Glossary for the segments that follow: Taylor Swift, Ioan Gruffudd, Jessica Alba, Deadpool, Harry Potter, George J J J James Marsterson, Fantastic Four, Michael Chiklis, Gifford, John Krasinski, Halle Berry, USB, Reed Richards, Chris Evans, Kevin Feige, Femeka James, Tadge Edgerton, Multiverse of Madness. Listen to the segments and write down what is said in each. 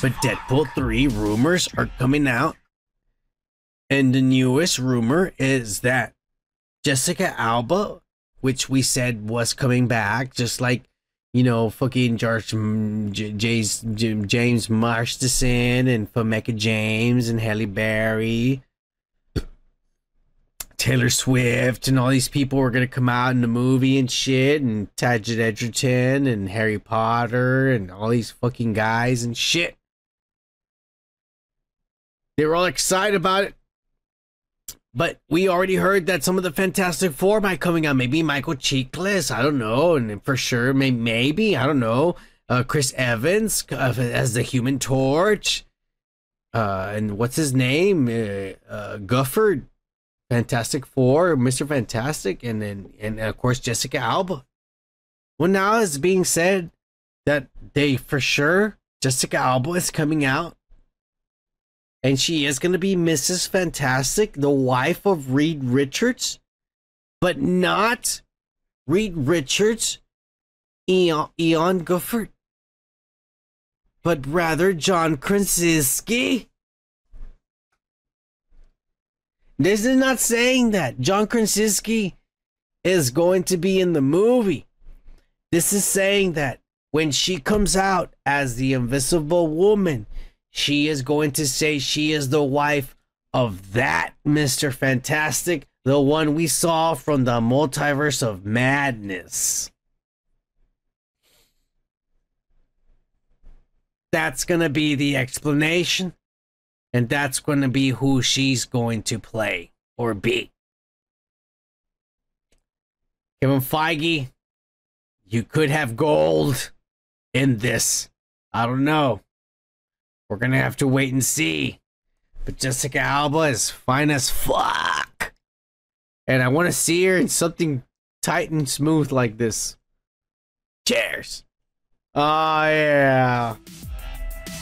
But Deadpool 3 rumors are coming out. And the newest rumor is that Jessica Alba, which we said was coming back, just like, you know, fucking George James Marsterson and Femeka James and Halle Berry, Taylor Swift, and all these people were going to come out in the movie and shit, and Tadge Edgerton and Harry Potter and all these fucking guys and shit. They were all excited about it. But we already heard that some of the Fantastic Four might coming out. Maybe Michael Chiklis, I don't know. And for sure, maybe, I don't know. Chris Evans as the Human Torch. And what's his name? Gifford. Fantastic Four, Mr. Fantastic, and then, and of course, Jessica Alba. Well, now it's being said that they, for sure, Jessica Alba is coming out. And she is going to be Mrs. Fantastic, the wife of Reed Richards, but not Reed Richards, Ioan Gruffudd, but rather John Krasinski. This is not saying that John Krasinski is going to be in the movie. This is saying that when she comes out as the Invisible Woman, she is going to say she is the wife of that Mr. Fantastic, the one we saw from the Multiverse of Madness. That's going to be the explanation. And that's going to be who she's going to play or be. Kevin Feige, you could have gold in this. I don't know. We're going to have to wait and see. But Jessica Alba is fine as fuck. And I want to see her in something tight and smooth like this. Cheers. Oh, yeah.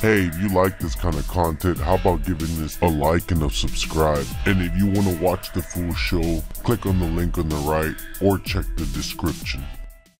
Hey, if you like this kind of content, how about giving this a like and a subscribe? And if you want to watch the full show, click on the link on the right or check the description.